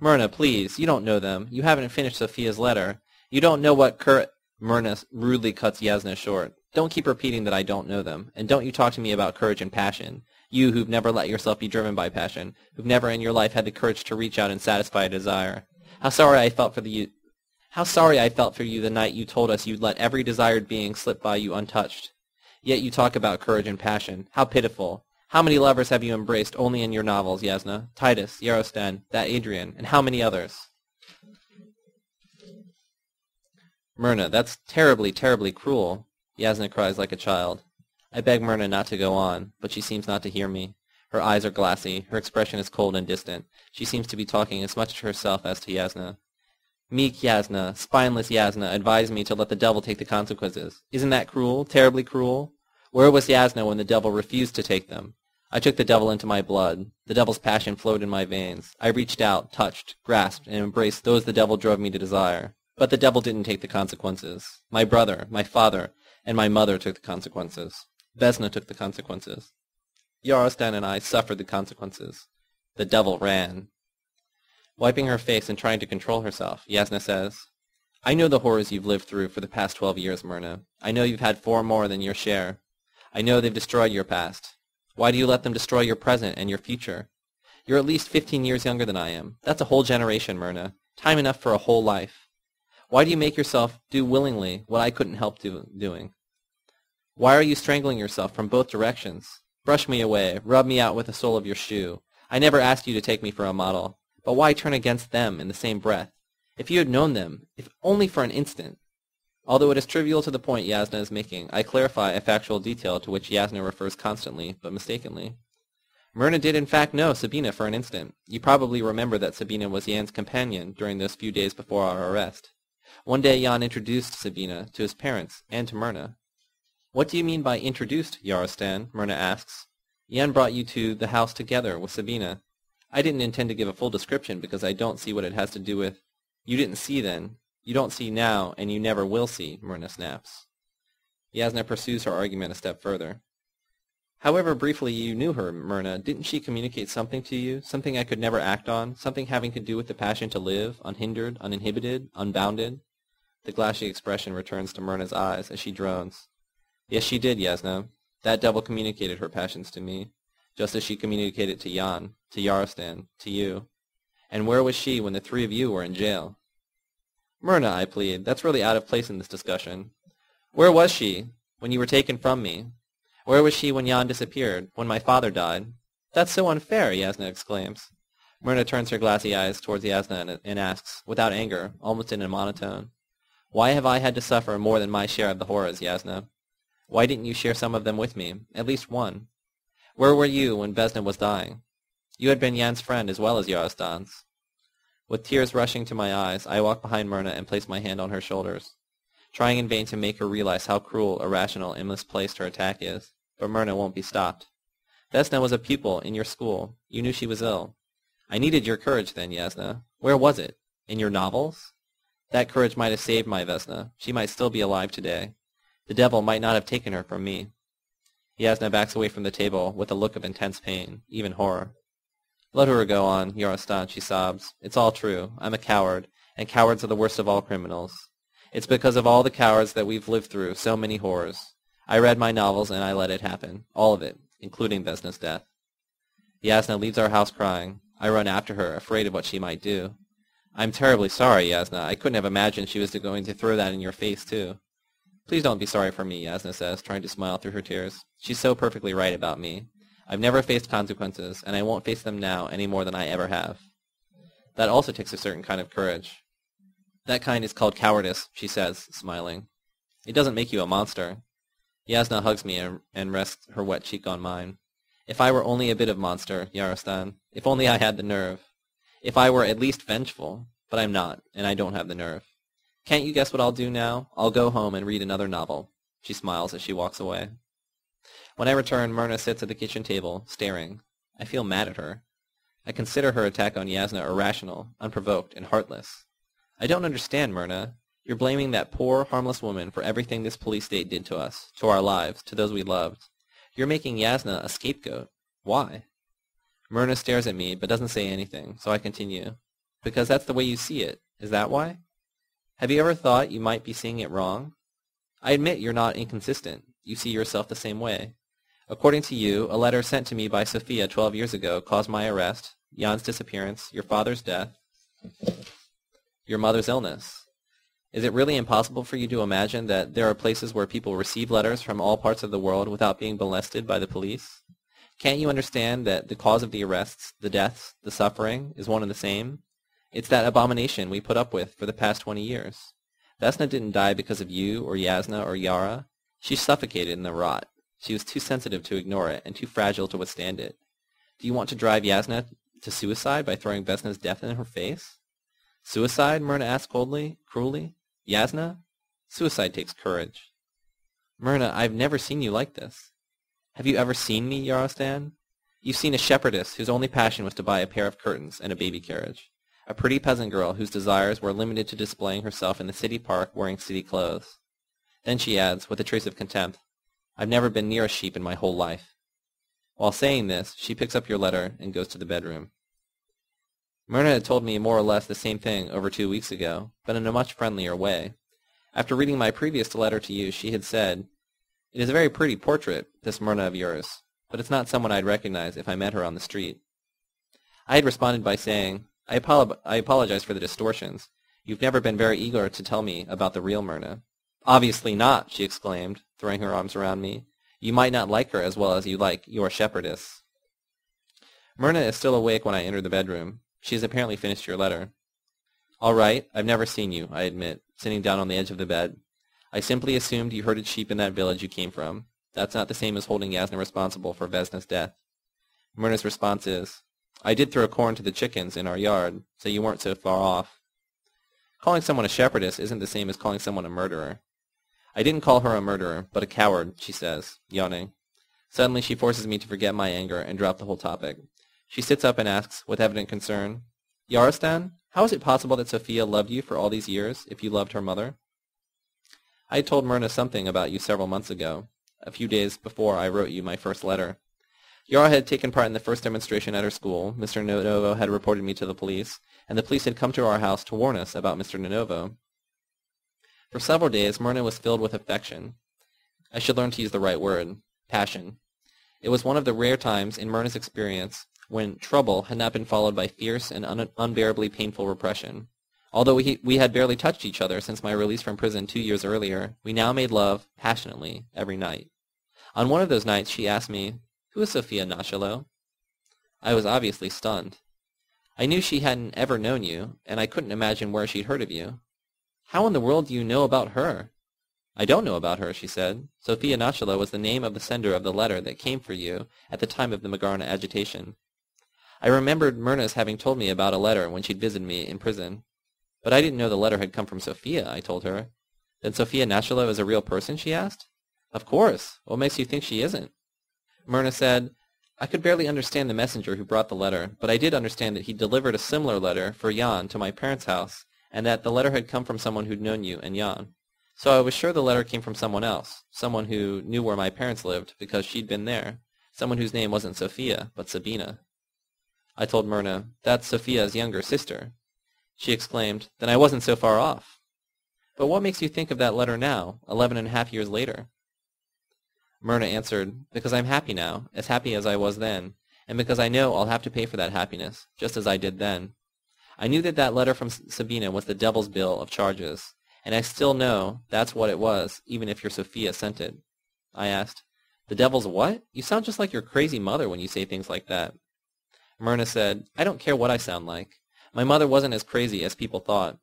Myrna, please, you don't know them. You haven't finished Sophia's letter. You don't know what courage—" Myrna rudely cuts Jasna short. "Don't keep repeating that I don't know them, and don't you talk to me about courage and passion. You who've never let yourself be driven by passion, who've never in your life had the courage to reach out and satisfy a desire. How sorry I felt for the how sorry I felt for you the night you told us you'd let every desired being slip by you untouched. Yet you talk about courage and passion. How pitiful. How many lovers have you embraced only in your novels, Jasna? Titus, Yarostan, that Adrian, and how many others?" "Myrna, that's terribly, terribly cruel," Jasna cries like a child. I beg Myrna not to go on, but she seems not to hear me. Her eyes are glassy, her expression is cold and distant. She seems to be talking as much to herself as to Jasna. "Meek Jasna, spineless Jasna, advised me to let the devil take the consequences. Isn't that cruel, terribly cruel? Where was Jasna when the devil refused to take them? I took the devil into my blood. The devil's passion flowed in my veins. I reached out, touched, grasped, and embraced those the devil drove me to desire. But the devil didn't take the consequences. My brother, my father, and my mother took the consequences. Vesna took the consequences. Yarostan and I suffered the consequences. The devil ran. Wiping her face and trying to control herself, Jasna says, I know the horrors you've lived through for the past twelve years, Myrna. I know you've had four more than your share. I know they've destroyed your past. Why do you let them destroy your present and your future? You're at least fifteen years younger than I am. That's a whole generation, Myrna. Time enough for a whole life. Why do you make yourself do willingly what I couldn't help do doing? Why are you strangling yourself from both directions? Brush me away. Rub me out with the sole of your shoe. I never asked you to take me for a model. But why turn against them in the same breath? If you had known them, if only for an instant. Although it is trivial to the point Jasna is making, I clarify a factual detail to which Jasna refers constantly, but mistakenly. Myrna did in fact know Sabina for an instant. You probably remember that Sabina was Jan's companion during those few days before our arrest. One day Jan introduced Sabina to his parents and to Myrna. What do you mean by introduced, Yarostan? Myrna asks. Jan brought you to the house together with Sabina. I didn't intend to give a full description because I don't see what it has to do with... You didn't see then. You don't see now, and you never will see, Myrna snaps. Jasna pursues her argument a step further. However briefly you knew her, Myrna, didn't she communicate something to you, something I could never act on, something having to do with the passion to live, unhindered, uninhibited, unbounded? The glassy expression returns to Myrna's eyes as she drones. Yes, she did, Jasna. That devil communicated her passions to me, just as she communicated to Jan, to Yarostan, to you. And where was she when the three of you were in jail? Myrna, I plead, that's really out of place in this discussion. Where was she when you were taken from me? Where was she when Jan disappeared, when my father died? That's so unfair, Jasna exclaims. Myrna turns her glassy eyes towards Jasna and, and asks, without anger, almost in a monotone, Why have I had to suffer more than my share of the horrors, Jasna? Why didn't you share some of them with me, at least one? Where were you when Vesna was dying? You had been Jan's friend as well as Yarostan's. With tears rushing to my eyes, I walk behind Myrna and place my hand on her shoulders, trying in vain to make her realize how cruel, irrational, and misplaced her attack is. But Myrna won't be stopped. Vesna was a pupil in your school. You knew she was ill. I needed your courage then, Jasna. Where was it? In your novels? That courage might have saved my Vesna. She might still be alive today. The devil might not have taken her from me. Jasna backs away from the table with a look of intense pain, even horror. Let her go on, Yarostan, she sobs. It's all true. I'm a coward, and cowards are the worst of all criminals. It's because of all the cowards that we've lived through so many horrors. I read my novels, and I let it happen. All of it, including Vesna's death. Jasna leaves our house crying. I run after her, afraid of what she might do. I'm terribly sorry, Jasna. I couldn't have imagined she was going to throw that in your face, too. Please don't be sorry for me, Jasna says, trying to smile through her tears. She's so perfectly right about me. I've never faced consequences, and I won't face them now any more than I ever have. That also takes a certain kind of courage. That kind is called cowardice, she says, smiling. It doesn't make you a monster. Jasna hugs me and, and rests her wet cheek on mine. If I were only a bit of monster, Yarostan. If only I had the nerve. If I were at least vengeful. But I'm not, and I don't have the nerve. Can't you guess what I'll do now? I'll go home and read another novel. She smiles as she walks away. When I return, Myrna sits at the kitchen table, staring. I feel mad at her. I consider her attack on Jasna irrational, unprovoked, and heartless. I don't understand, Myrna. You're blaming that poor, harmless woman for everything this police state did to us, to our lives, to those we loved. You're making Jasna a scapegoat. Why? Myrna stares at me, but doesn't say anything, so I continue. Because that's the way you see it. Is that why? Have you ever thought you might be seeing it wrong? I admit you're not inconsistent. You see yourself the same way. According to you, a letter sent to me by Sophia twelve years ago caused my arrest, Jan's disappearance, your father's death, your mother's illness. Is it really impossible for you to imagine that there are places where people receive letters from all parts of the world without being molested by the police? Can't you understand that the cause of the arrests, the deaths, the suffering is one and the same? It's that abomination we put up with for the past twenty years. Vesna didn't die because of you or Jasna or Yara. She suffocated in the rot. She was too sensitive to ignore it and too fragile to withstand it. Do you want to drive Jasna to suicide by throwing Vesna's death in her face? Suicide, Myrna asked coldly, cruelly. Jasna? Suicide takes courage. Myrna, I've never seen you like this. Have you ever seen me, Yarostan? You've seen a shepherdess whose only passion was to buy a pair of curtains and a baby carriage, a pretty peasant girl whose desires were limited to displaying herself in the city park wearing city clothes. Then she adds, with a trace of contempt, "I've never been near a sheep in my whole life." While saying this, she picks up your letter and goes to the bedroom. Myrna had told me more or less the same thing over two weeks ago, but in a much friendlier way. After reading my previous letter to you, she had said, "It is a very pretty portrait, this Myrna of yours, but it's not someone I'd recognize if I met her on the street." I had responded by saying, I, apolog I apologize for the distortions. You've never been very eager to tell me about the real Myrna." "Obviously not," she exclaimed, throwing her arms around me. "You might not like her as well as you like your shepherdess." Myrna is still awake when I enter the bedroom. She has apparently finished your letter. "All right, I've never seen you," I admit, sitting down on the edge of the bed. "I simply assumed you herded sheep in that village you came from. That's not the same as holding Jasna responsible for Vesna's death." Myrna's response is, "I did throw corn to the chickens in our yard, so you weren't so far off." Calling someone a shepherdess isn't the same as calling someone a murderer. "I didn't call her a murderer, but a coward," she says, yawning. Suddenly she forces me to forget my anger and drop the whole topic. She sits up and asks, with evident concern, "Yarostan, how is it possible that Sophia loved you for all these years, if you loved her mother?" I told Myrna something about you several months ago, a few days before I wrote you my first letter. Yara had taken part in the first demonstration at her school, Mister Nenovo had reported me to the police, and the police had come to our house to warn us about Mister Nenovo. For several days, Myrna was filled with affection. I should learn to use the right word, passion. It was one of the rare times in Myrna's experience when trouble had not been followed by fierce and un unbearably painful repression. Although we, we had barely touched each other since my release from prison two years earlier, we now made love, passionately, every night. On one of those nights, she asked me, "Who is Sophia Nachalo?" I was obviously stunned. I knew she hadn't ever known you, and I couldn't imagine where she'd heard of you. "How in the world do you know about her?" "I don't know about her," she said. "Sophia Nachalo was the name of the sender of the letter that came for you at the time of the Magarna agitation. I remembered Myrna's having told me about a letter when she'd visited me in prison. But I didn't know the letter had come from Sophia," I told her. "Then Sophia Nachalo is a real person?" she asked. "Of course. What makes you think she isn't?" Myrna said, "I could barely understand the messenger who brought the letter, but I did understand that he delivered a similar letter for Jan to my parents' house, and that the letter had come from someone who'd known you and Jan. So I was sure the letter came from someone else, someone who knew where my parents lived because she'd been there, someone whose name wasn't Sophia, but Sabina." I told Myrna, "That's Sophia's younger sister." She exclaimed, "Then I wasn't so far off. But what makes you think of that letter now, eleven and a half years later?" Myrna answered, "Because I'm happy now, as happy as I was then, and because I know I'll have to pay for that happiness, just as I did then. I knew that that letter from Sabina was the devil's bill of charges, and I still know that's what it was, even if your Sophia sent it." I asked, "The devil's what? You sound just like your crazy mother when you say things like that." Myrna said, "I don't care what I sound like. My mother wasn't as crazy as people thought.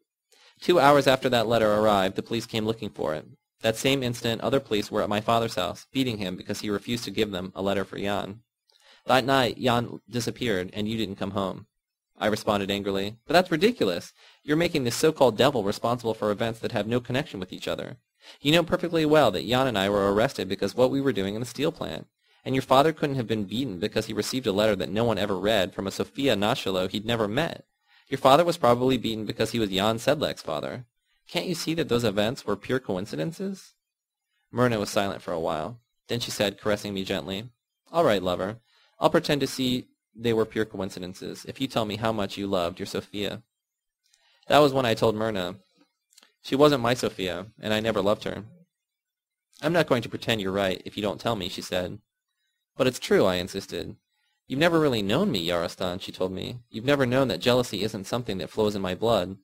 Two hours after that letter arrived, the police came looking for it. That same instant, other police were at my father's house, beating him because he refused to give them a letter for Jan. That night, Jan disappeared, and you didn't come home." I responded angrily, "But that's ridiculous. You're making this so-called devil responsible for events that have no connection with each other. You know perfectly well that Jan and I were arrested because of what we were doing in the steel plant. And your father couldn't have been beaten because he received a letter that no one ever read from a Sophia Nachalo he'd never met. Your father was probably beaten because he was Jan Sedlak's father. Can't you see that those events were pure coincidences?" Myrna was silent for a while. Then she said, caressing me gently, "All right, lover. I'll pretend to see they were pure coincidences if you tell me how much you loved your Sophia." That was when I told Myrna, "She wasn't my Sophia, and I never loved her." "I'm not going to pretend you're right if you don't tell me," she said. "But it's true," I insisted. "You've never really known me, Yarostan," she told me. "You've never known that jealousy isn't something that flows in my blood.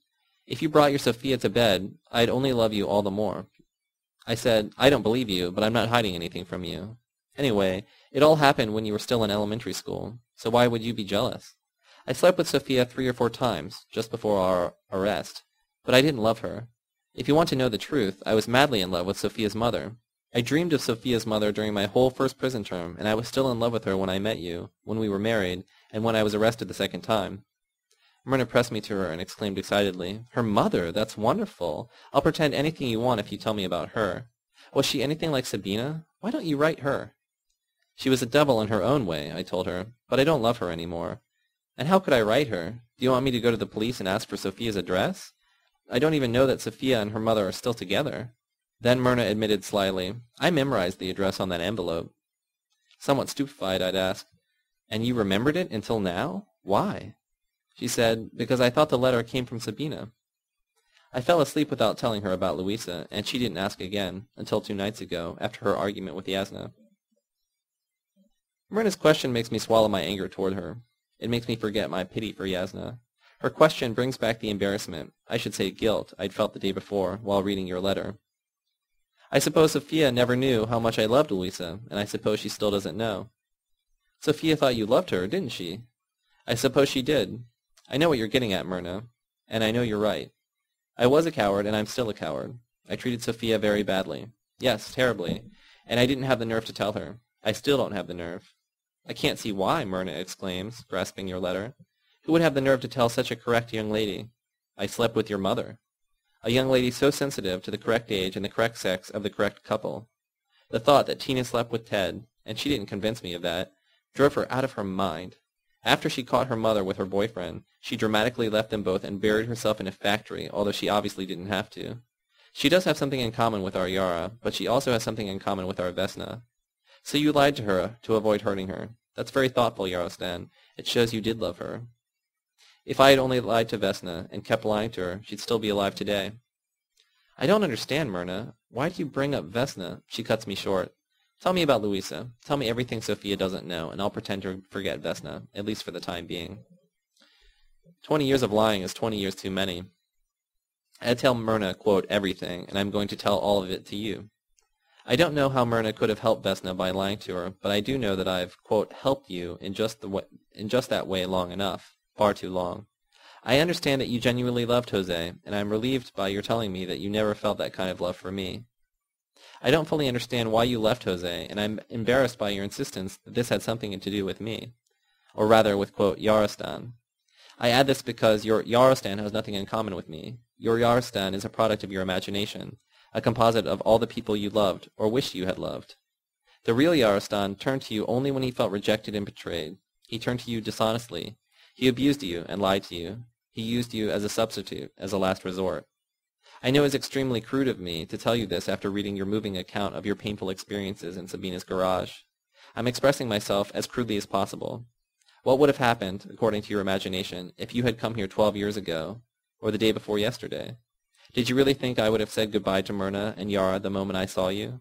If you brought your Sophia to bed, I'd only love you all the more." I said, "I don't believe you, but I'm not hiding anything from you. Anyway, it all happened when you were still in elementary school, so why would you be jealous? I slept with Sophia three or four times, just before our arrest, but I didn't love her. If you want to know the truth, I was madly in love with Sophia's mother. I dreamed of Sophia's mother during my whole first prison term, and I was still in love with her when I met you, when we were married, and when I was arrested the second time." Myrna pressed me to her and exclaimed excitedly, "Her mother? That's wonderful. I'll pretend anything you want if you tell me about her. Was she anything like Sabina? Why don't you write her?" She was a devil in her own way, I told her, but I don't love her anymore. And how could I write her? Do you want me to go to the police and ask for Sophia's address? I don't even know that Sophia and her mother are still together. Then Myrna admitted slyly, I memorized the address on that envelope. Somewhat stupefied, I'd asked, and you remembered it until now? Why? She said, because I thought the letter came from Sabina. I fell asleep without telling her about Louisa, and she didn't ask again until two nights ago, after her argument with Jasna. Myrna's question makes me swallow my anger toward her. It makes me forget my pity for Jasna. Her question brings back the embarrassment, I should say guilt, I'd felt the day before while reading your letter. I suppose Sophia never knew how much I loved Louisa, and I suppose she still doesn't know. Sophia thought you loved her, didn't she? I suppose she did. I know what you're getting at, Myrna, and I know you're right. I was a coward, and I'm still a coward. I treated Sophia very badly. Yes, terribly. And I didn't have the nerve to tell her. I still don't have the nerve. I can't see why, Myrna exclaims, grasping your letter. Who would have the nerve to tell such a correct young lady? I slept with your mother. A young lady so sensitive to the correct age and the correct sex of the correct couple. The thought that Tina slept with Ted, and she didn't convince me of that, drove her out of her mind. After she caught her mother with her boyfriend, she dramatically left them both and buried herself in a factory, although she obviously didn't have to. She does have something in common with our Yara, but she also has something in common with our Vesna. So you lied to her to avoid hurting her. That's very thoughtful, Yarostan. It shows you did love her. If I had only lied to Vesna and kept lying to her, she'd still be alive today. I don't understand, Myrna. Why do you bring up Vesna? She cuts me short. Tell me about Louisa. Tell me everything Sophia doesn't know, and I'll pretend to forget Vesna, at least for the time being. Twenty years of lying is twenty years too many. I tell Myrna, quote, everything, and I'm going to tell all of it to you. I don't know how Myrna could have helped Vesna by lying to her, but I do know that I've, quote, helped you in just, the way, in just that way long enough, far too long. I understand that you genuinely loved Jose, and I'm relieved by your telling me that you never felt that kind of love for me. I don't fully understand why you left Jose, and I'm embarrassed by your insistence that this had something to do with me, or rather with, quote, Yarostan. I add this because your Yarostan has nothing in common with me. Your Yarostan is a product of your imagination, a composite of all the people you loved, or wished you had loved. The real Yarostan turned to you only when he felt rejected and betrayed. He turned to you dishonestly. He abused you and lied to you. He used you as a substitute, as a last resort. I know it's extremely crude of me to tell you this after reading your moving account of your painful experiences in Sabina's garage. I'm expressing myself as crudely as possible. What would have happened, according to your imagination, if you had come here twelve years ago, or the day before yesterday? Did you really think I would have said goodbye to Myrna and Yara the moment I saw you?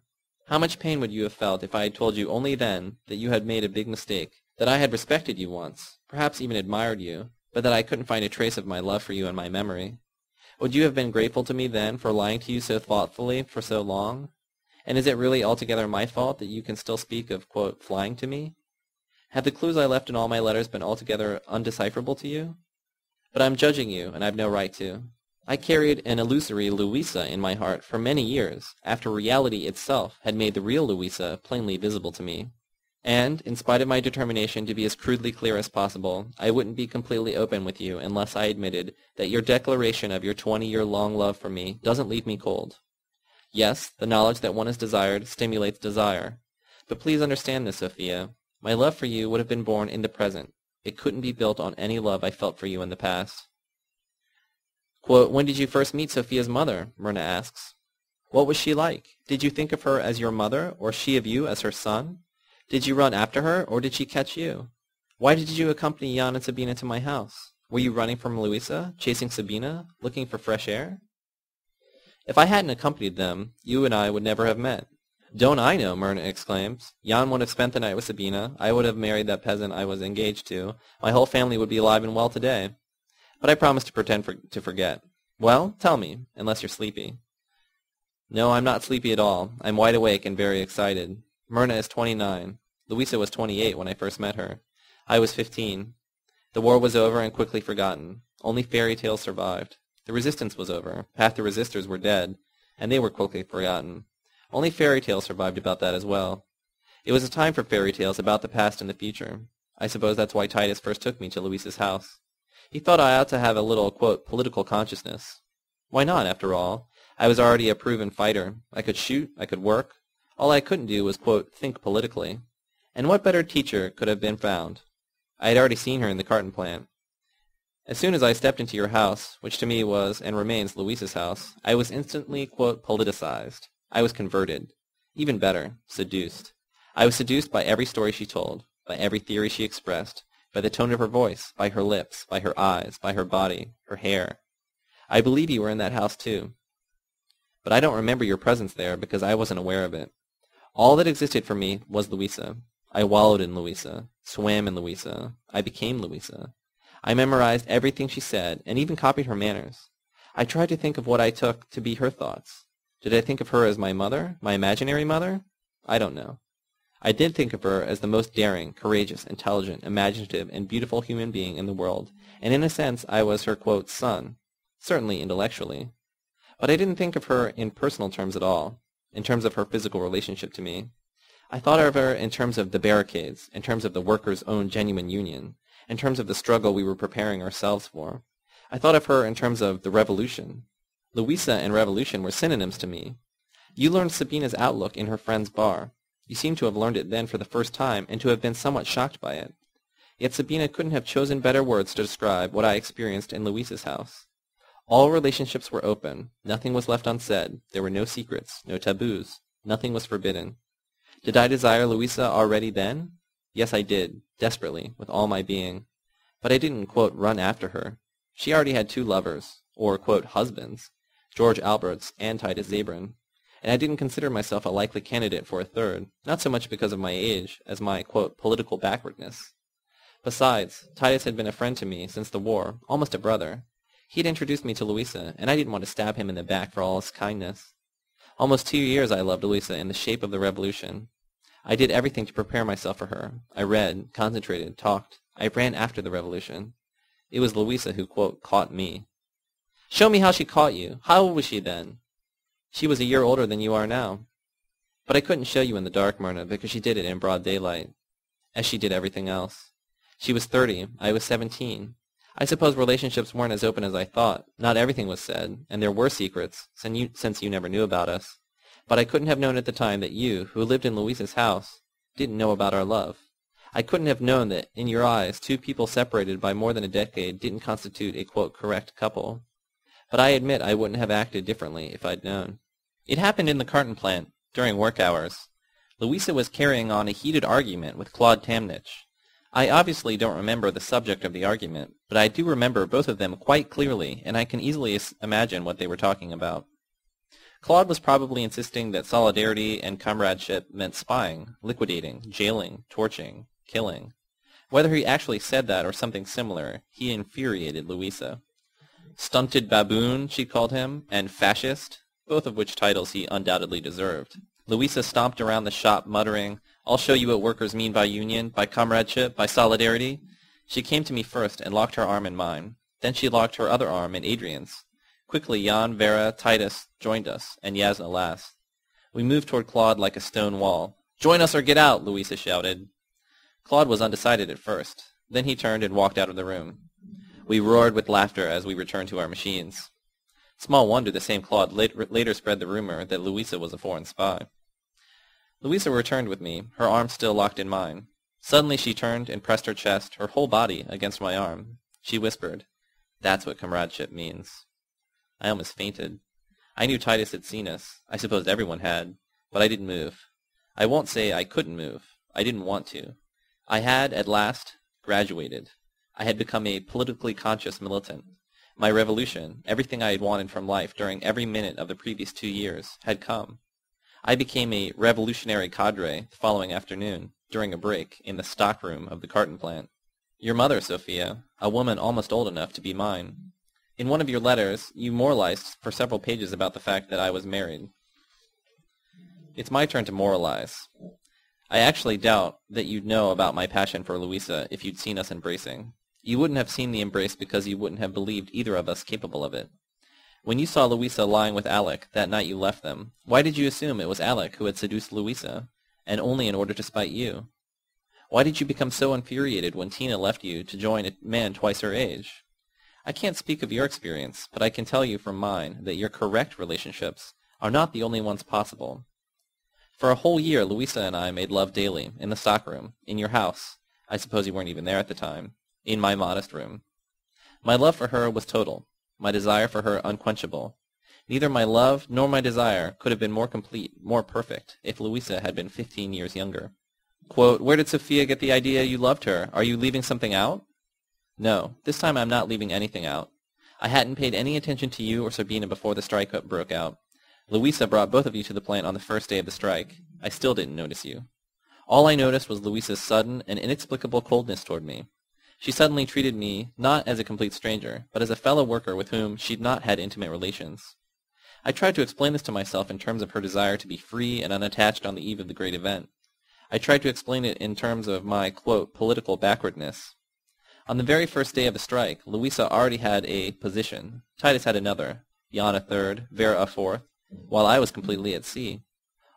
How much pain would you have felt if I had told you only then that you had made a big mistake, that I had respected you once, perhaps even admired you, but that I couldn't find a trace of my love for you in my memory? Would you have been grateful to me then for lying to you so thoughtfully for so long? And is it really altogether my fault that you can still speak of, quote, flying to me? Have the clues I left in all my letters been altogether undecipherable to you? But I'm judging you, and I've no right to. I carried an illusory Louisa in my heart for many years, after reality itself had made the real Louisa plainly visible to me. And, in spite of my determination to be as crudely clear as possible, I wouldn't be completely open with you unless I admitted that your declaration of your twenty-year-long love for me doesn't leave me cold. Yes, the knowledge that one is desired stimulates desire. But please understand this, Sophia. My love for you would have been born in the present. It couldn't be built on any love I felt for you in the past. Quote, when did you first meet Sophia's mother? Myrna asks. What was she like? Did you think of her as your mother, or she of you as her son? Did you run after her, or did she catch you? Why did you accompany Jan and Sabina to my house? Were you running from Louisa, chasing Sabina, looking for fresh air? If I hadn't accompanied them, you and I would never have met. Don't I know, Myrna exclaims. Jan would have spent the night with Sabina. I would have married that peasant I was engaged to. My whole family would be alive and well today. But I promise to pretend for, to forget. Well, tell me, unless you're sleepy. No, I'm not sleepy at all. I'm wide awake and very excited. Myrna is twenty-nine. Louisa was twenty-eight when I first met her. I was fifteen. The war was over and quickly forgotten. Only fairy tales survived. The resistance was over. Half the resistors were dead, and they were quickly forgotten. Only fairy tales survived about that as well. It was a time for fairy tales about the past and the future. I suppose that's why Titus first took me to Louisa's house. He thought I ought to have a little, quote, political consciousness. Why not, after all? I was already a proven fighter. I could shoot. I could work. All I couldn't do was, quote, think politically. And what better teacher could have been found? I had already seen her in the carton plant. As soon as I stepped into your house, which to me was and remains Louisa's house, I was instantly, quote, politicized. I was converted. Even better, seduced. I was seduced by every story she told, by every theory she expressed, by the tone of her voice, by her lips, by her eyes, by her body, her hair. I believe you were in that house, too. But I don't remember your presence there because I wasn't aware of it. All that existed for me was Louisa. I wallowed in Louisa, swam in Louisa. I became Louisa. I memorized everything she said and even copied her manners. I tried to think of what I took to be her thoughts. Did I think of her as my mother, my imaginary mother? I don't know. I did think of her as the most daring, courageous, intelligent, imaginative, and beautiful human being in the world, and in a sense I was her, quote, son, certainly intellectually. But I didn't think of her in personal terms at all, in terms of her physical relationship to me. I thought of her in terms of the barricades, in terms of the workers' own genuine union, in terms of the struggle we were preparing ourselves for. I thought of her in terms of the revolution. Louisa and revolution were synonyms to me. You learned Sabina's outlook in her friend's bar. You seem to have learned it then for the first time and to have been somewhat shocked by it. Yet Sabina couldn't have chosen better words to describe what I experienced in Louisa's house. All relationships were open. Nothing was left unsaid. There were no secrets, no taboos. Nothing was forbidden. Did I desire Louisa already then? Yes, I did, desperately, with all my being. But I didn't, quote, run after her. She already had two lovers, or, quote, husbands, George Alberts and Titus Zabrin, and I didn't consider myself a likely candidate for a third, not so much because of my age as my, quote, political backwardness. Besides, Titus had been a friend to me since the war, almost a brother. He had introduced me to Louisa, and I didn't want to stab him in the back for all his kindness. Almost two years I loved Louisa in the shape of the revolution. I did everything to prepare myself for her. I read, concentrated, talked. I ran after the revolution. It was Louisa who, quote, caught me. Show me how she caught you. How old was she then? She was a year older than you are now. But I couldn't show you in the dark, Myrna, because she did it in broad daylight, as she did everything else. She was thirty. I was seventeen. I suppose relationships weren't as open as I thought. Not everything was said, and there were secrets, since you, since you never knew about us. But I couldn't have known at the time that you, who lived in Louisa's house, didn't know about our love. I couldn't have known that, in your eyes, two people separated by more than a decade didn't constitute a, quote, correct couple. But I admit I wouldn't have acted differently if I'd known. It happened in the carton plant, during work hours. Louisa was carrying on a heated argument with Claude Tamnich. I obviously don't remember the subject of the argument, but I do remember both of them quite clearly, and I can easily imagine what they were talking about. Claude was probably insisting that solidarity and comradeship meant spying, liquidating, jailing, torching, killing. Whether he actually said that or something similar, he infuriated Louisa. Stunted baboon, she called him, and fascist, both of which titles he undoubtedly deserved. Louisa stomped around the shop muttering, I'll show you what workers mean by union, by comradeship, by solidarity. She came to me first and locked her arm in mine. Then she locked her other arm in Adrian's. Quickly Jan, Vera, Titus joined us, and Jasna last. We moved toward Claude like a stone wall. Join us or get out, Louisa shouted. Claude was undecided at first. Then he turned and walked out of the room. We roared with laughter as we returned to our machines. Small wonder the same Claude later spread the rumor that Louisa was a foreign spy. Louisa returned with me, her arm still locked in mine. Suddenly she turned and pressed her chest, her whole body, against my arm. She whispered, That's what comradeship means. I almost fainted. I knew Titus had seen us. I supposed everyone had, but I didn't move. I won't say I couldn't move. I didn't want to. I had, at last, graduated. I had become a politically conscious militant. My revolution, everything I had wanted from life during every minute of the previous two years, had come. I became a revolutionary cadre the following afternoon, during a break, in the stockroom of the carton plant. Your mother, Sophia, a woman almost old enough to be mine. In one of your letters, you moralized for several pages about the fact that I was married. It's my turn to moralize. I actually doubt that you'd know about my passion for Louisa if you'd seen us embracing. You wouldn't have seen the embrace because you wouldn't have believed either of us capable of it. When you saw Louisa lying with Alec that night you left them, why did you assume it was Alec who had seduced Louisa, and only in order to spite you? Why did you become so infuriated when Tina left you to join a man twice her age? I can't speak of your experience, but I can tell you from mine that your correct relationships are not the only ones possible. For a whole year, Louisa and I made love daily, in the stock room, in your house. I suppose you weren't even there at the time. In my modest room. My love for her was total, my desire for her unquenchable. Neither my love nor my desire could have been more complete, more perfect, if Louisa had been fifteen years younger. Quote, "Where did Sophia get the idea you loved her? Are you leaving something out?" No, this time I'm not leaving anything out. I hadn't paid any attention to you or Sabina before the strike broke out. Louisa brought both of you to the plant on the first day of the strike. I still didn't notice you. All I noticed was Louisa's sudden and inexplicable coldness toward me. She suddenly treated me not as a complete stranger, but as a fellow worker with whom she'd not had intimate relations. I tried to explain this to myself in terms of her desire to be free and unattached on the eve of the great event. I tried to explain it in terms of my, quote, political backwardness. On the very first day of the strike, Louisa already had a position. Titus had another, Jan a third, Vera a fourth, while I was completely at sea.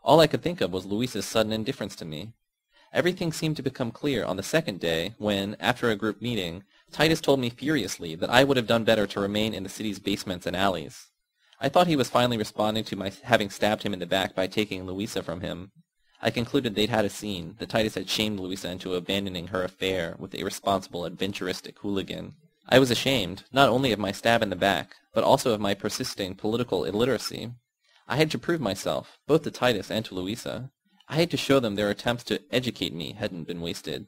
All I could think of was Louisa's sudden indifference to me. Everything seemed to become clear on the second day when, after a group meeting, Titus told me furiously that I would have done better to remain in the city's basements and alleys. I thought he was finally responding to my having stabbed him in the back by taking Louisa from him. I concluded they'd had a scene, that Titus had shamed Louisa into abandoning her affair with the irresponsible adventuristic hooligan. I was ashamed, not only of my stab in the back, but also of my persisting political illiteracy. I had to prove myself, both to Titus and to Louisa. I had to show them their attempts to educate me hadn't been wasted.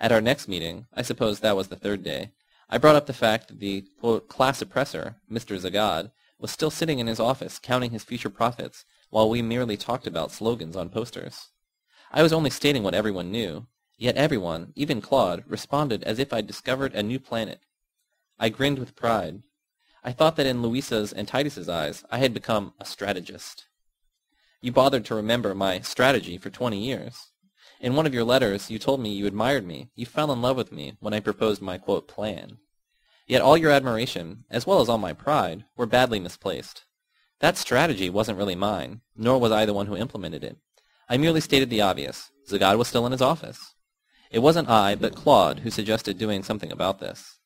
At our next meeting, I suppose that was the third day, I brought up the fact that the, quote, class oppressor, Mister Zagad, was still sitting in his office counting his future profits while we merely talked about slogans on posters. I was only stating what everyone knew, yet everyone, even Claude, responded as if I'd discovered a new planet. I grinned with pride. I thought that in Louisa's and Titus's eyes I had become a strategist. You bothered to remember my strategy for twenty years. In one of your letters, you told me you admired me, you fell in love with me when I proposed my, quote, plan. Yet all your admiration, as well as all my pride, were badly misplaced. That strategy wasn't really mine, nor was I the one who implemented it. I merely stated the obvious. Zagad was still in his office. It wasn't I, but Claude, who suggested doing something about this.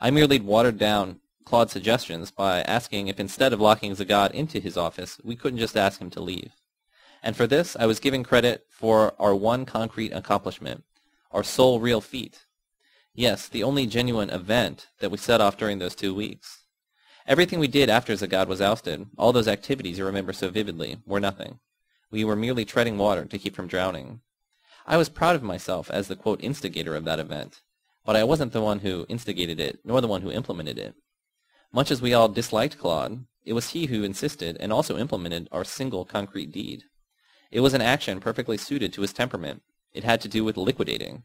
I merely watered down Claude's suggestions by asking if instead of locking Zagad into his office, we couldn't just ask him to leave. And for this, I was given credit for our one concrete accomplishment, our sole real feat. Yes, the only genuine event that we set off during those two weeks. Everything we did after Zagad was ousted, all those activities you remember so vividly, were nothing. We were merely treading water to keep from drowning. I was proud of myself as the, quote, instigator of that event, but I wasn't the one who instigated it, nor the one who implemented it. Much as we all disliked Claude, it was he who insisted and also implemented our single concrete deed. It was an action perfectly suited to his temperament. It had to do with liquidating.